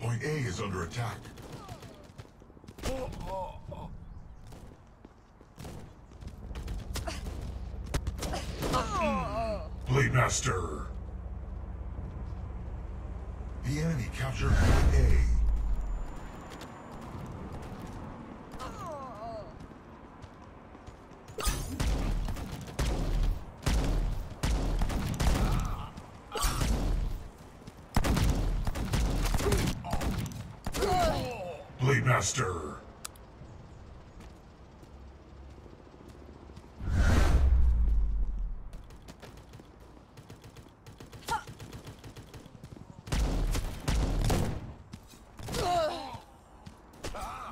Point A is under attack. Blade Master. The enemy captured Point A. Blade Master.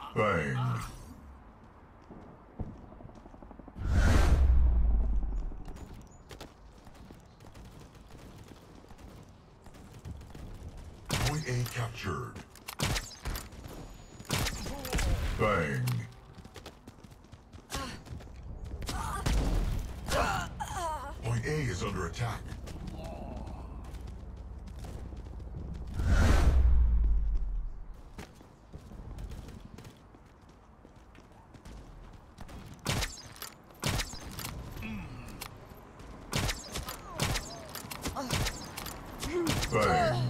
Bang. Point A captured. Bang. Point A is under attack. Bang.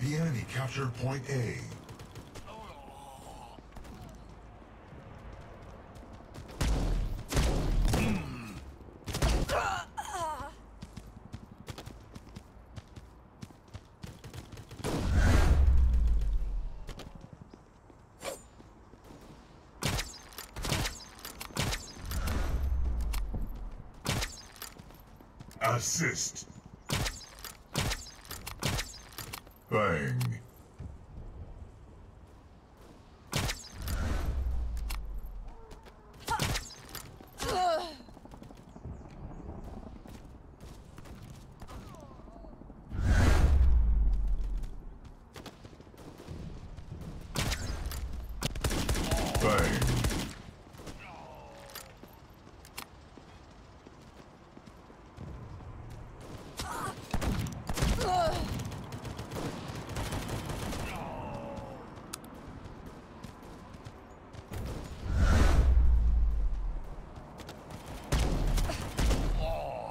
The enemy captured Point A. Assist. Bang. Bang.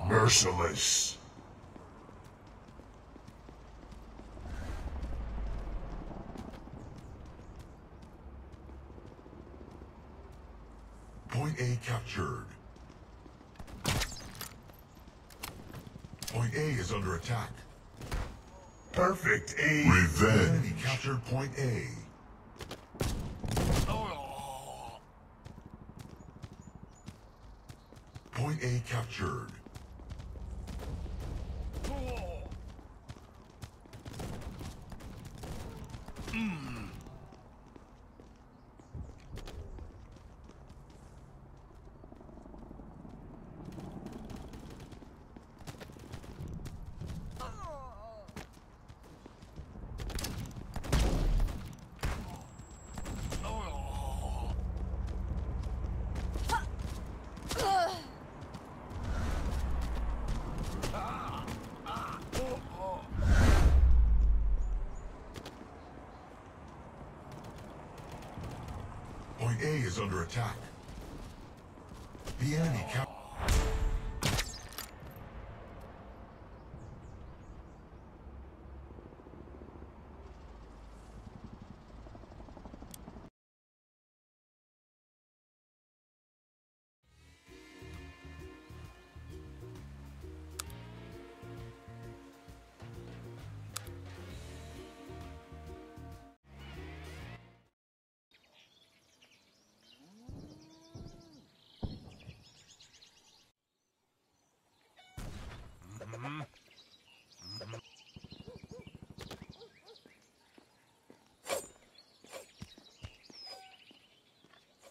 Merciless. Point A captured. Point A is under attack. Perfect A. Revenge. He captured Point A. Point A captured. Point A is under attack. The enemy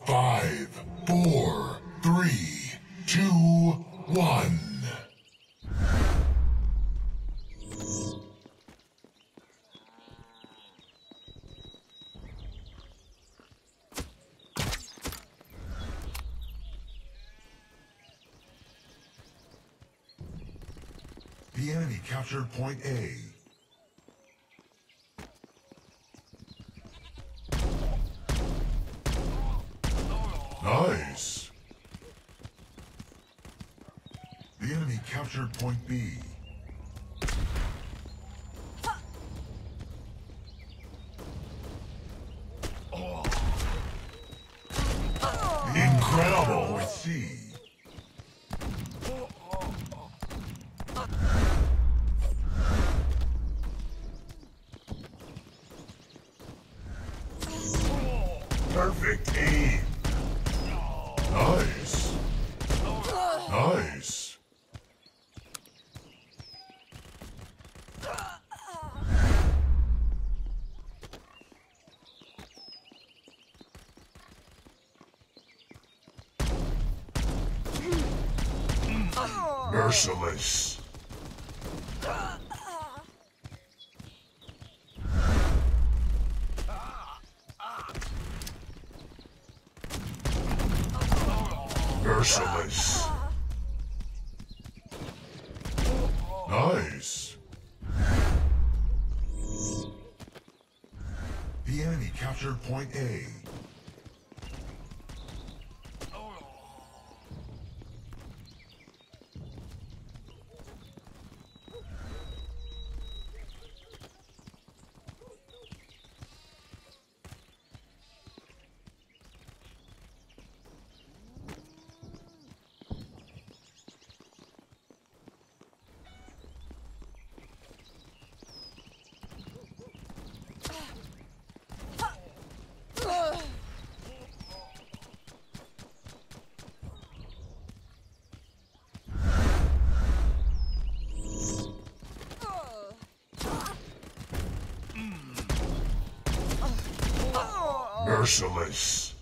Five, four, three, two, one. The enemy captured point A. Nice! The enemy captured point B. Incredible! Point C. Perfect aim! Nice! Nice! Merciless! Merciless. Nice. The enemy captured point A. Merciless.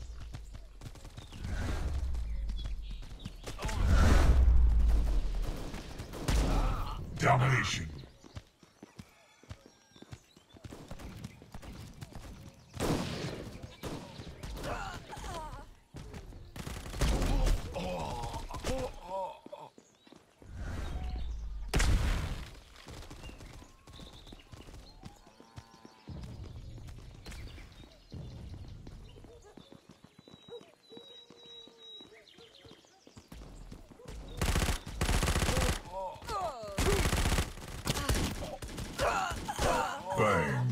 Domination. Bang.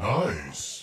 Nice.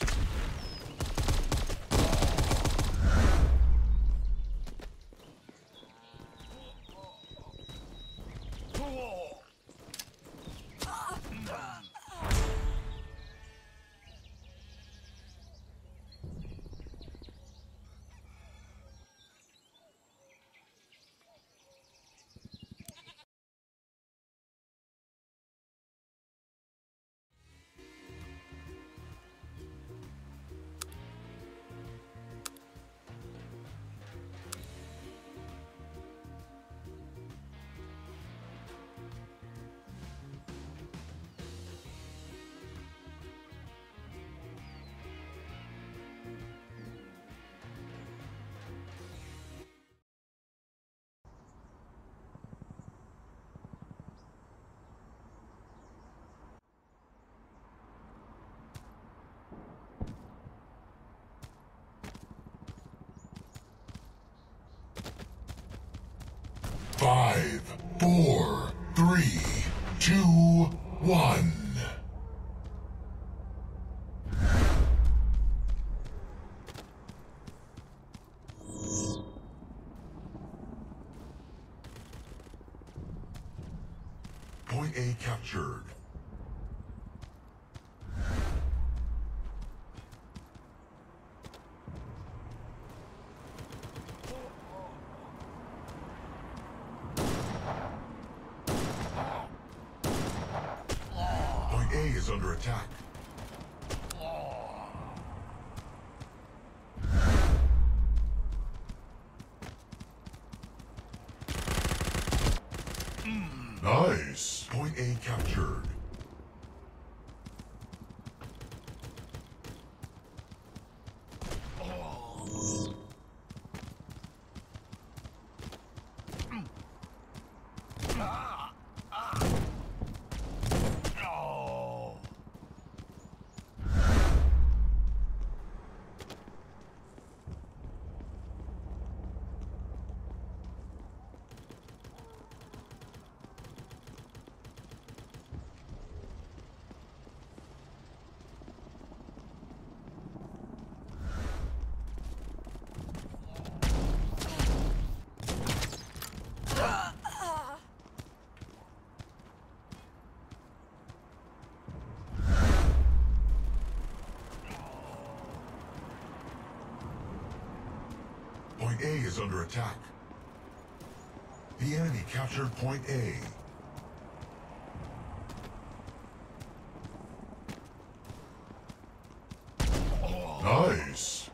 Five, four, three, two, one. Point A captured. Is under attack. Nice. Point A captured. Point A is under attack. The enemy captured point A. Nice.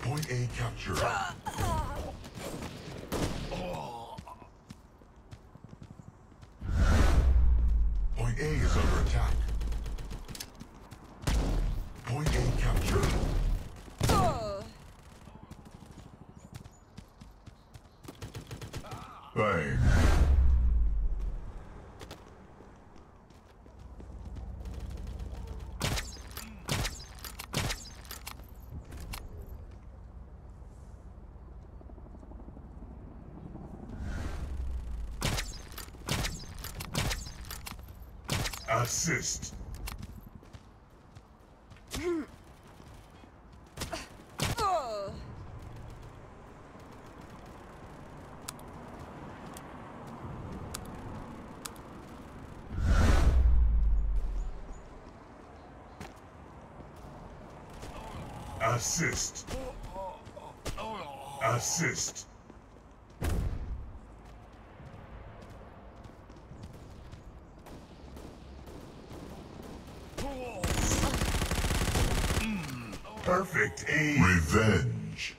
Point A captured. Point A is under attack. Point A captured. Bang. Assist. Assist. Assist. Perfect aim. Revenge.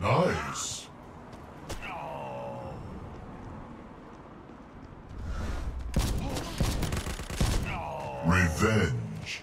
Nice. Revenge.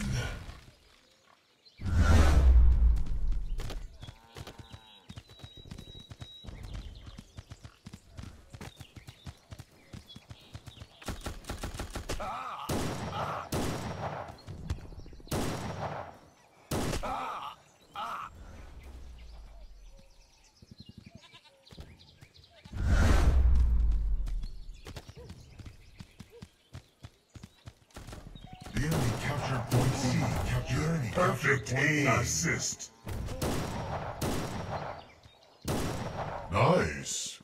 Perfectly assist. Nice.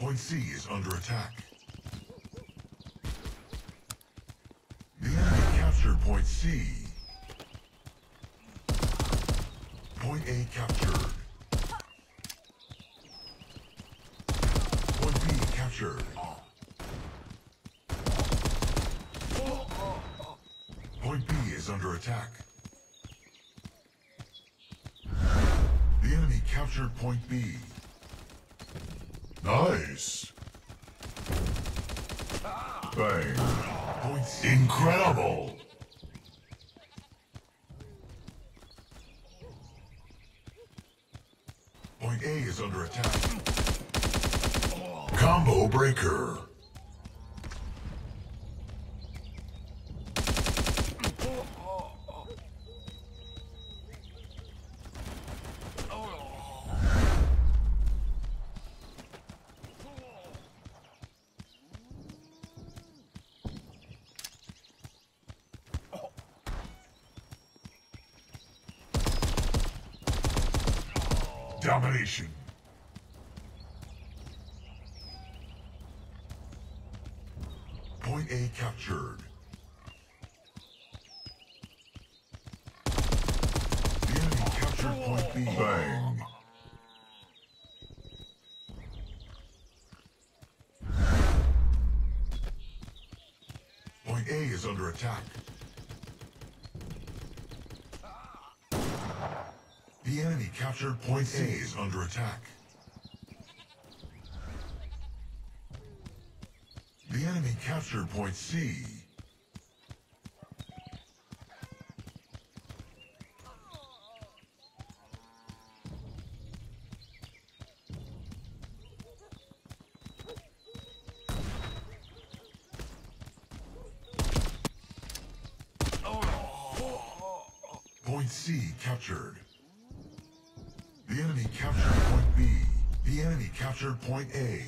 Point C is under attack. The enemy captured Point C. Point A captured. Point B captured. Point B is under attack. The enemy captured Point B. Nice. Bang. Points. Incredible. Point A is under attack. Combo breaker. Domination. Point A captured. The enemy captured Point B. Bang. Point A is under attack. The enemy captured Point A is under attack. The enemy captured Point C. Point C captured. The enemy captured Point B. The enemy captured Point A.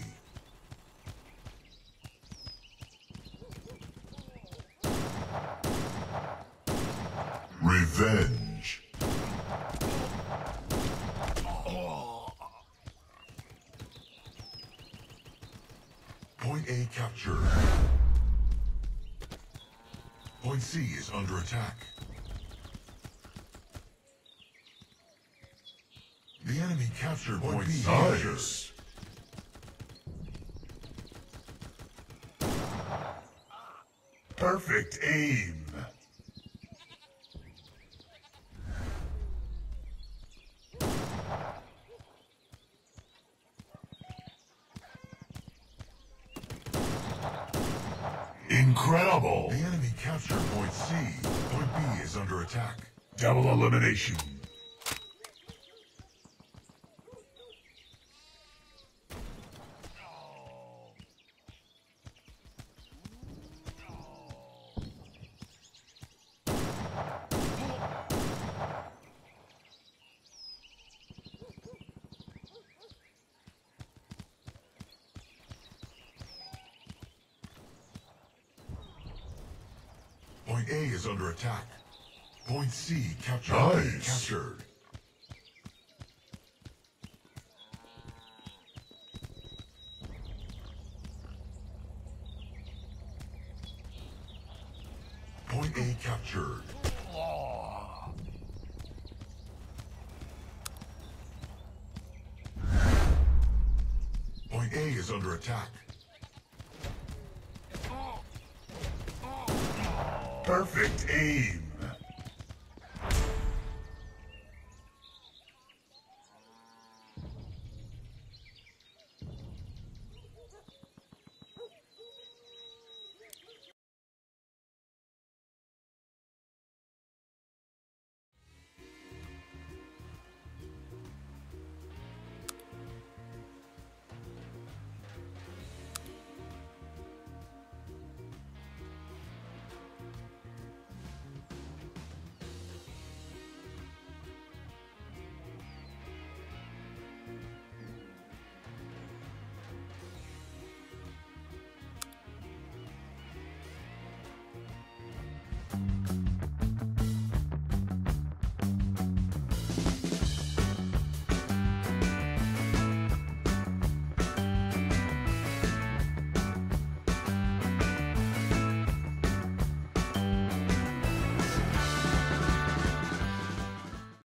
Revenge. Point A captured. Point C is under attack. The enemy captured Point B. Nice. Perfect aim. Incredible. The enemy captured Point C. Point B is under attack. Double elimination. Point A is under attack. Point C captured. Nice. Captured. Point A captured. Point A is under attack. Perfect aim.